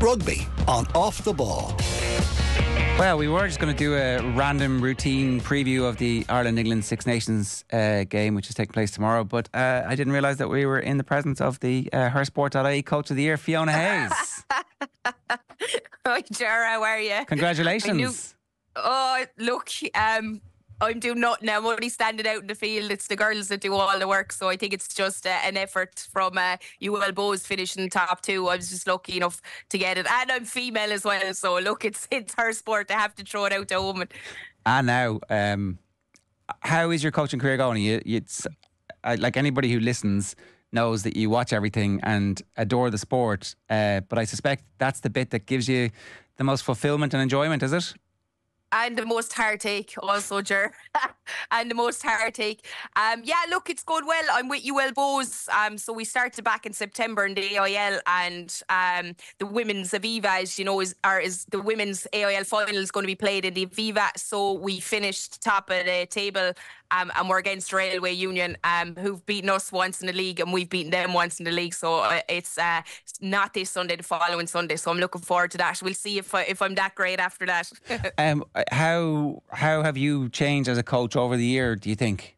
Rugby on Off The Ball. Well, we were just going to do a random routine preview of the Ireland-England Six Nations game, which is taking place tomorrow, but I didn't realise that we were in the presence of the hersport.ie Coach of the Year, Fiona Hayes. Hi, Jara, how are you? Congratulations. I'm doing nothing now. I'm only standing out in the field. It's the girls that do all the work. So I think it's just an effort from UL Bohs finishing top two. I was just lucky enough to get it. And I'm female as well. So look, it's her sport. I have to throw it out to a woman. And now, how is your coaching career going? Like anybody who listens knows that you watch everything and adore the sport. But I suspect that's the bit that gives you the most fulfillment and enjoyment, is it? And the most heartache also, Ger. And the most heartache. Yeah, look, it's going well. I'm with UL Bohs. So we started back in September in the AIL, and the women's Aviva, as you know, is the women's AIL final is going to be played in the Aviva. So we finished top of the table, and we're against Railway Union, who've beaten us once in the league, and we've beaten them once in the league. So it's not this Sunday, the following Sunday. So I'm looking forward to that. We'll see if I'm that great after that. How have you changed as a coach over the year, do you think?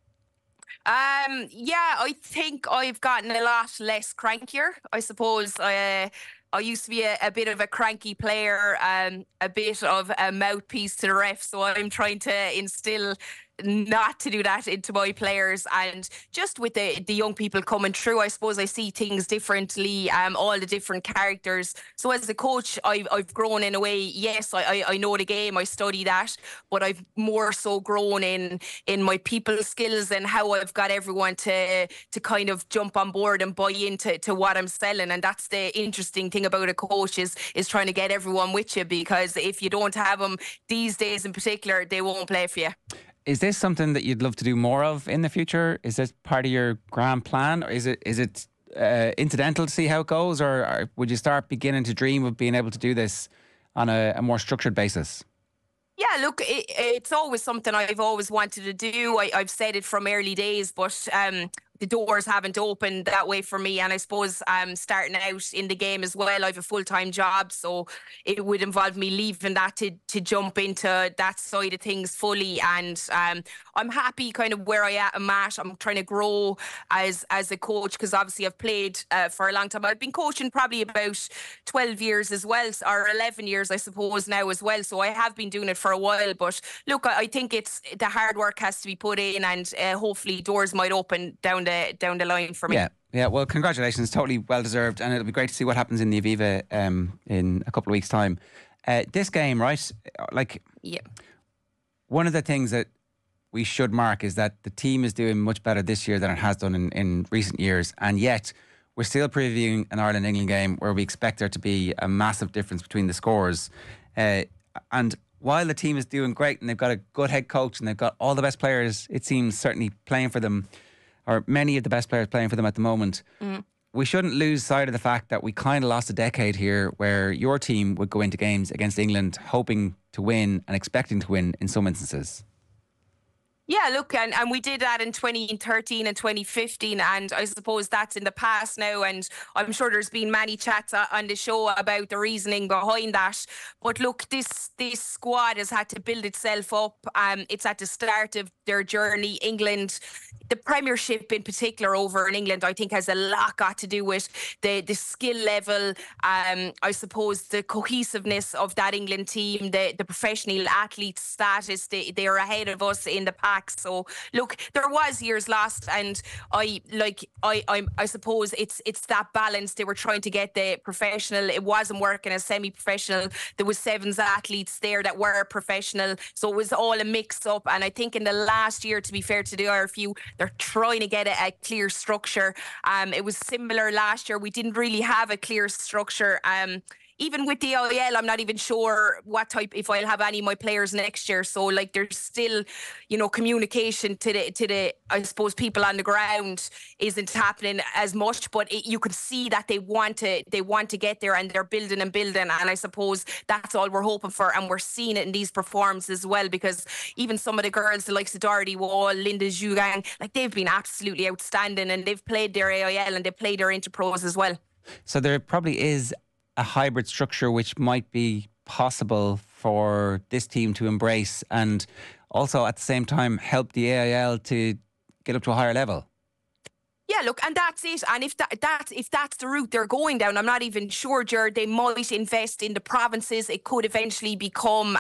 Yeah, I think I've gotten a lot less crankier, I suppose. I used to be a bit of a cranky player, a bit of a mouthpiece to the ref. So I'm trying to instill not to do that into my players, and just with the young people coming through, I suppose I see things differently, all the different characters. So as a coach, I've grown in a way. Yes, I know the game, I study that, but I've more so grown in my people skills and how I've got everyone to kind of jump on board and buy into what I'm selling. And that's the interesting thing about a coach is trying to get everyone with you, because if you don't have them these days in particular, they won't play for you. Is this something that you'd love to do more of in the future? Is this part of your grand plan, or is it incidental to see how it goes, or would you start beginning to dream of being able to do this on a more structured basis? Yeah, look, it's always something I've always wanted to do. I've said it from early days, but the doors haven't opened that way for me. And I suppose starting out in the game as well, I have a full-time job, so it would involve me leaving that to jump into that side of things fully. And I'm happy kind of where I am at. I'm trying to grow as a coach, because obviously I've played for a long time. I've been coaching probably about 12 years as well, or 11 years, I suppose, now as well. So I have been doing it for a while. But look, I think it's the hard work has to be put in, and hopefully doors might open down the line for me. Yeah, well, congratulations, totally well deserved, and it'll be great to see what happens in the Aviva in a couple of weeks' time. This game, right? Like, yeah. One of the things that we should mark is that the team is doing much better this year than it has done in recent years, and yet we're still previewing an Ireland-England game where we expect there to be a massive difference between the scores. And while the team is doing great and they've got a good head coach and they've got all the best players, it seems, certainly playing for them, or many of the best players playing for them at the moment, we shouldn't lose sight of the fact that we kind of lost a decade here where your team would go into games against England hoping to win and expecting to win in some instances. Yeah, look, and we did that in 2013 and 2015, and I suppose that's in the past now, and I'm sure there's been many chats on the show about the reasoning behind that. But look, this squad has had to build itself up. It's at the start of their journey. England, the Premiership in particular over in England, I think has a lot got to do with the skill level, I suppose the cohesiveness of that England team, the professional athlete status. They're ahead of us in the past. So look, there was years lost, and I suppose it's that balance. They were trying to get the professional. It wasn't working as semi-professional. There was sevens athletes there that were professional, so it was all a mix-up. And I think in the last year, to be fair to the IRFU, they're trying to get a clear structure. It was similar last year. We didn't really have a clear structure. Even with the AIL, I'm not even sure what type, if I'll have any of my players next year. So like, there's still, you know, communication to the I suppose people on the ground isn't happening as much, but you can see that they want to get there, and they're building and building. And I suppose that's all we're hoping for, and we're seeing it in these performances as well, because even some of the girls, the likes of Dorothy Wall, Linda Djougang, like, they've been absolutely outstanding, and they've played their AIL and they played their Interpros as well. So there probably is a hybrid structure which might be possible for this team to embrace, and also at the same time help the AIL to get up to a higher level? Yeah, look, and that's it. And if that's the route they're going down, I'm not even sure, Ger, they might invest in the provinces. It could eventually become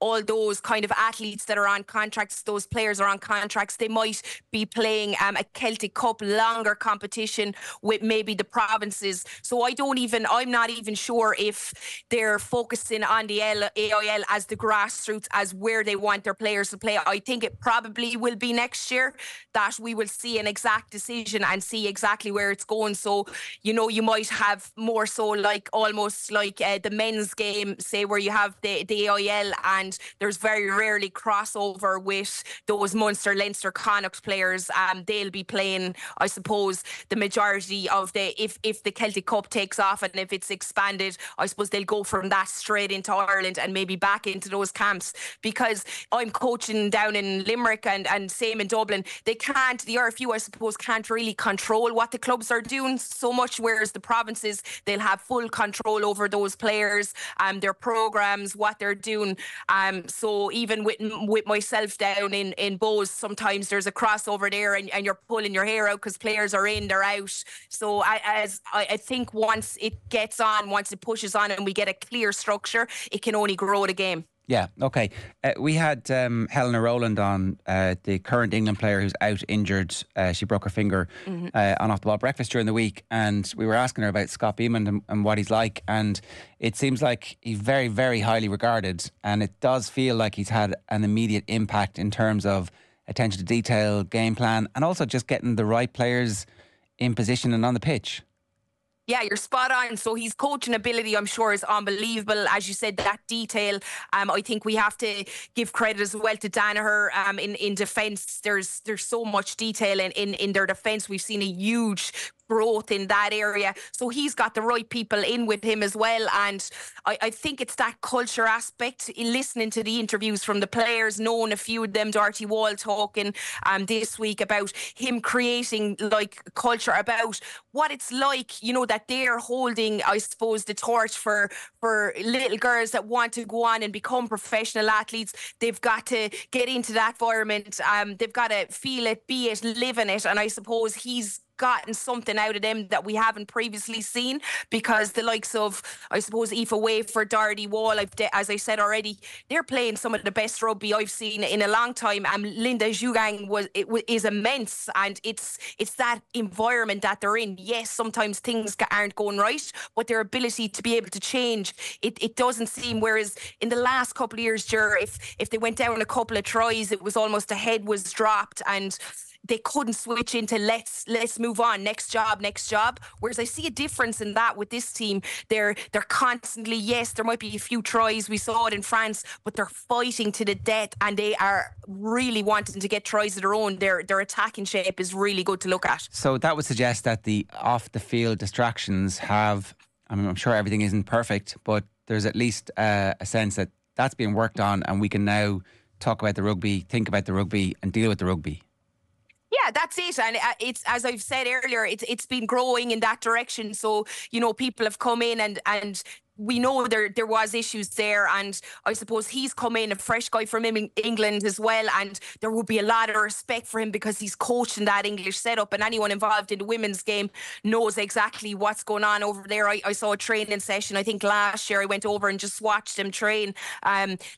all those kind of athletes that are on contracts, those players are on contracts. They might be playing a Celtic Cup longer competition with maybe the provinces. So I'm not even sure if they're focusing on the AIL as the grassroots, as where they want their players to play. I think it probably will be next year that we will see an exact decision and see exactly where it's going. So, you know, you might have more so like almost like the men's game, say, where you have the AIL and there's very rarely crossover with those Munster, Leinster, Connacht players. They'll be playing, I suppose, the majority of the, if the Celtic Cup takes off and if it's expanded, I suppose they'll go from that straight into Ireland and maybe back into those camps. Because I'm coaching down in Limerick and same in Dublin, the IRFU, I suppose, can't really control what the clubs are doing so much, whereas the provinces, they'll have full control over those players and their programmes, what they're doing. So even with myself down in Bohs, sometimes there's a crossover there and you're pulling your hair out because players are in, they're out. So I think once it pushes on and we get a clear structure, it can only grow the game. Yeah, okay. We had Helena Rowland on, the current England player who's out injured. She broke her finger on Off The Ball Breakfast during the week, and we were asking her about Scott Bemand and what he's like, and it seems like he's very, very highly regarded, and it does feel like he's had an immediate impact in terms of attention to detail, game plan, and also just getting the right players in position and on the pitch. Yeah, you're spot on. So his coaching ability, I'm sure, is unbelievable. As you said, that detail. I think we have to give credit as well to Danaher in defence. There's so much detail in their defence. We've seen a huge growth in that area. So he's got the right people in with him as well. And I think it's that culture aspect, listening to the interviews from the players, knowing a few of them, Dorothy Wall talking this week about him creating like culture about what it's like, you know, that they're holding, I suppose, the torch for little girls that want to go on and become professional athletes. They've got to get into that environment. They've got to feel it, be it, live in it. And I suppose he's gotten something out of them that we haven't previously seen, because the likes of, I suppose, Aoife Wave for Dorothy Wall, as I said already, they're playing some of the best rugby I've seen in a long time. And Linda Djougang is immense, and it's that environment that they're in. Yes, sometimes things aren't going right, but their ability to be able to change, it doesn't seem, whereas in the last couple of years, if they went down a couple of tries, it was almost the head was dropped and they couldn't switch into let's move on, next job. Whereas I see a difference in that with this team. They're constantly, yes, there might be a few tries, we saw it in France, but they're fighting to the death and they are really wanting to get tries of their own. Their attacking shape is really good to look at. So that would suggest that the off the field distractions have, I mean, I'm sure everything isn't perfect, but there's at least a sense that that's being worked on and we can now talk about the rugby, think about the rugby and deal with the rugby. Yeah, that's it. And it's, as I've said earlier, it's been growing in that direction. So, you know, people have come in and we know there was issues there, and I suppose he's come in, a fresh guy from England as well, and there will be a lot of respect for him because he's coaching that English setup, and anyone involved in the women's game knows exactly what's going on over there. I saw a training session, I think last year I went over and just watched them train.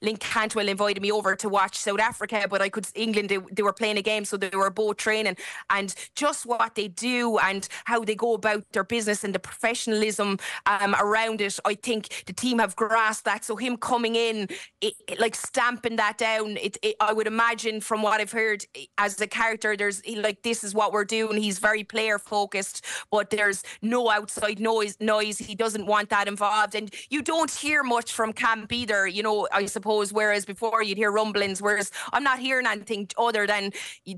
Link Cantwell invited me over to watch South Africa, but England, they were playing a game, so they were both training, and just what they do and how they go about their business and the professionalism around it, I think the team have grasped that. So him coming in, like stamping that down, I would imagine from what I've heard as a character, this is what we're doing. He's very player focused, but there's no outside noise. He doesn't want that involved, and you don't hear much from camp either, you know, I suppose, whereas before you'd hear rumblings, whereas I'm not hearing anything other than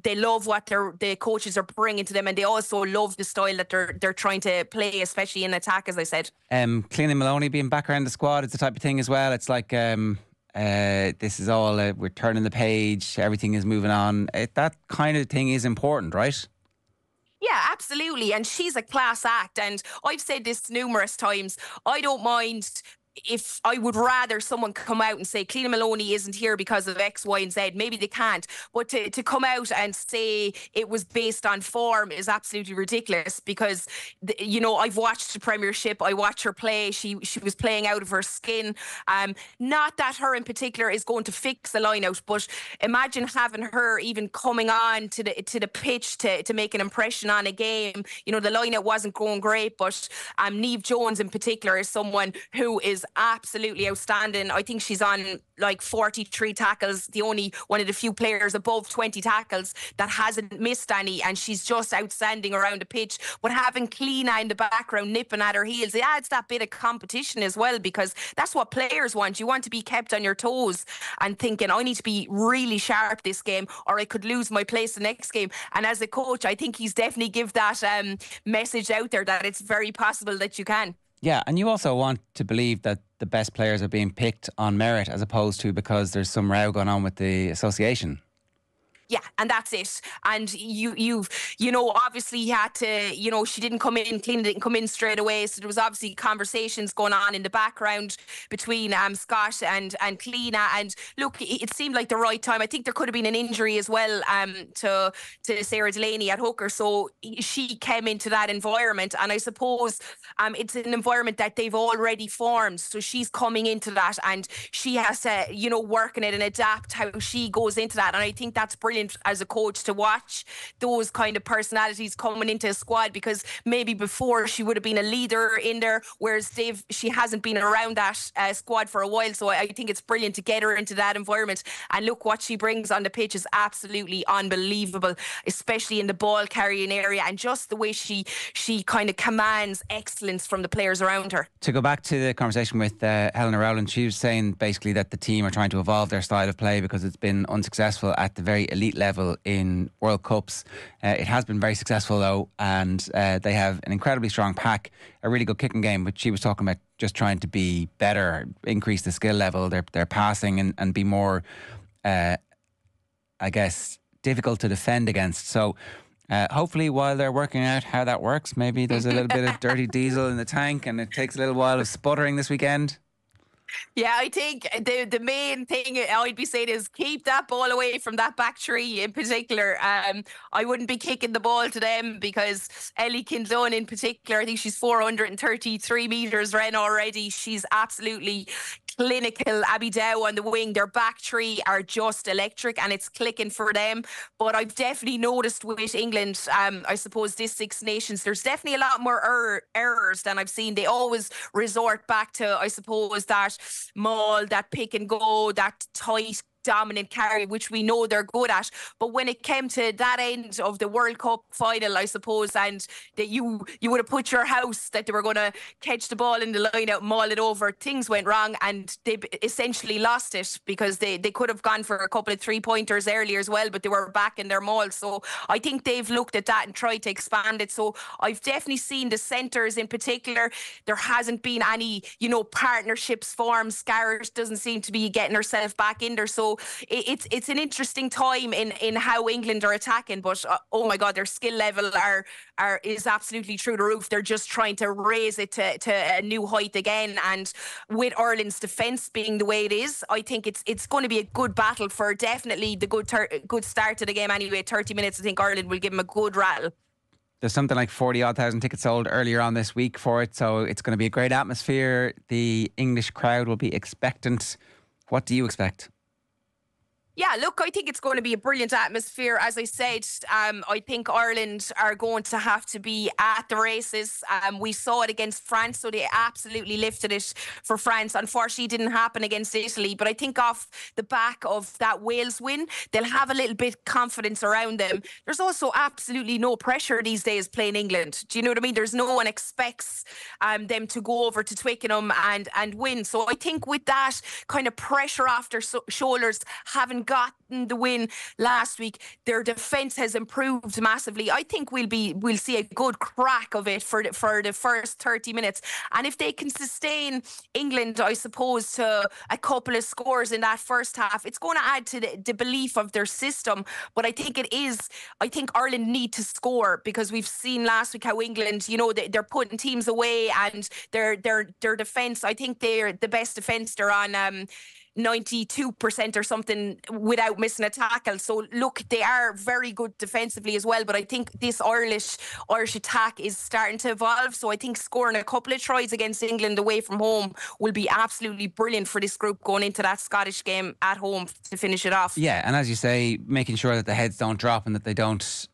they love what the coaches are bringing to them, and they also love the style that they're trying to play, especially in attack, as I said. Cliodhna Moloney being back around the squad, it's the type of thing as well. It's like this is all, we're turning the page, everything is moving on. That kind of thing is important, right? Yeah, absolutely. And she's a class act. And I've said this numerous times. I don't mind if I would rather someone come out and say Cliodhna Moloney isn't here because of X, Y and Z. Maybe they can't. But to come out and say it was based on form is absolutely ridiculous because, you know, I've watched the Premiership. I watched her play. She was playing out of her skin. Not that her in particular is going to fix a line-out, but imagine having her even coming on to the pitch to make an impression on a game. You know, the line-out wasn't going great, but Neve Jones in particular is someone who is absolutely outstanding. I think she's on like 43 tackles, the only one of the few players above 20 tackles that hasn't missed any, and she's just outstanding around the pitch. But having Cliodhna in the background nipping at her heels, it adds that bit of competition as well, because that's what players want. You want to be kept on your toes and thinking, I need to be really sharp this game or I could lose my place the next game. And as a coach, I think he's definitely give that message out there that it's very possible that you can. Yeah, and you also want to believe that the best players are being picked on merit as opposed to because there's some row going on with the association. Yeah, and that's it. And you know, obviously he had to, you know, she didn't come in, Cliodhna didn't come in straight away. So there was obviously conversations going on in the background between Scott and Cliodhna. And look, it seemed like the right time. I think there could have been an injury as well to Sarah Delaney at hooker. So she came into that environment. And I suppose it's an environment that they've already formed. So she's coming into that and she has to, you know, work in it and adapt how she goes into that. And I think that's brilliant as a coach to watch those kind of personalities coming into a squad, because maybe before she would have been a leader in there, whereas she hasn't been around that squad for a while. So I think it's brilliant to get her into that environment, and look, what she brings on the pitch is absolutely unbelievable, especially in the ball carrying area, and just the way she kind of commands excellence from the players around her. To go back to the conversation with Helena Rowland, she was saying basically that the team are trying to evolve their style of play because it's been unsuccessful at the very elite level in World Cups. It has been very successful though, and they have an incredibly strong pack, a really good kicking game, which she was talking about, just trying to be better, increase the skill level, their passing, and be more I guess difficult to defend against. So hopefully while they're working out how that works, maybe there's a little bit of dirty diesel in the tank and it takes a little while of sputtering this weekend. Yeah, I think the main thing I'd be saying is keep that ball away from that back three in particular. I wouldn't be kicking the ball to them, because Ellie Kinzon in particular, I think she's 433 metres ran already. She's absolutely clinical. Abby Dow on the wing, their back three are just electric, and it's clicking for them. But I've definitely noticed with England, I suppose this Six Nations, there's definitely a lot more errors than I've seen. They always resort back to, I suppose, that maul, that pick and go, that tight dominant carry, which we know they're good at. But when it came to that end of the World Cup final, I suppose, and that you would have put your house that they were going to catch the ball in the line out, maul it over, things went wrong, and they essentially lost it, because they could have gone for a couple of 3-pointers earlier as well, but they were back in their maul. So I think they've looked at that and tried to expand it. So I've definitely seen the centres in particular, there hasn't been any, you know, partnerships formed. Scarrett doesn't seem to be getting herself back in there. So it's an interesting time in how England are attacking, but oh my God, their skill level is absolutely through the roof. They're just trying to raise it to a new height again, and with Ireland's defence being the way it is, I think it's going to be a good battle for definitely the good start to the game anyway. 30 minutes, I think Ireland will give them a good rattle. There's something like 40,000 tickets sold earlier on this week for it, so it's going to be a great atmosphere. The English crowd will be expectant. What do you expect? Yeah, look, I think it's going to be a brilliant atmosphere. As I said, I think Ireland are going to have to be at the races. We saw it against France, so they absolutely lifted it for France. Unfortunately, it didn't happen against Italy, but I think off the back of that Wales win, they'll have a little bit of confidence around them. There's also absolutely no pressure these days playing England. Do you know what I mean? There's no one expects them to go over to Twickenham and win. So I think with that kind of pressure off their shoulders, having gotten the win last week. Their defence has improved massively. I think we'll see a good crack of it for the first 30 minutes. And if they can sustain England, I suppose, to a couple of scores in that first half, it's going to add to the belief of their system. But I think it is, I think Ireland need to score, because we've seen last week how England, you know, they're putting teams away, and their defence, I think they're the best defence. They're on 92% or something without missing a tackle. So look, they are very good defensively as well, but I think this Irish attack is starting to evolve. So I think scoring a couple of tries against England away from home will be absolutely brilliant for this group going into that Scottish game at home to finish it off. Yeah, and as you say, making sure that the heads don't drop and that they don't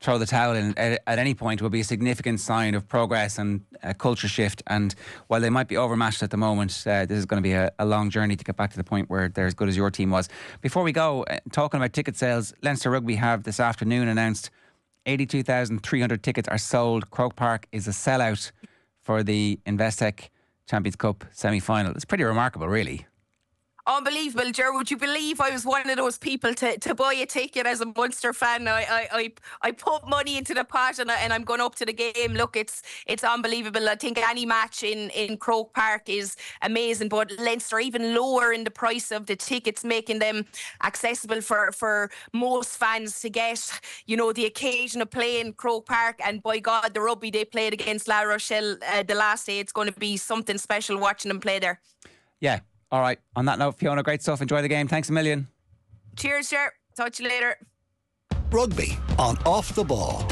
throw the towel in at any point will be a significant sign of progress and a culture shift. And while they might be overmatched at the moment, this is going to be a long journey to get back to the point where they're as good as your team was. Before we go, talking about ticket sales, Leinster Rugby have this afternoon announced 82,300 tickets are sold. Croke Park is a sellout for the Investec Champions Cup semi-final. It's pretty remarkable, really. Unbelievable, Ger. Would you believe I was one of those people to buy a ticket as a Munster fan? I put money into the pot and I'm going up to the game. Look, it's unbelievable. I think any match in Croke Park is amazing, but Leinster even lower in the price of the tickets, making them accessible for most fans to get, you know, the occasion of playing Croke Park. And by God, the rugby they played against La Rochelle the last day, it's going to be something special watching them play there. Yeah. All right. On that note, Fiona, great stuff. Enjoy the game. Thanks a million. Cheers, sir. Talk to you later. Rugby on Off The Ball.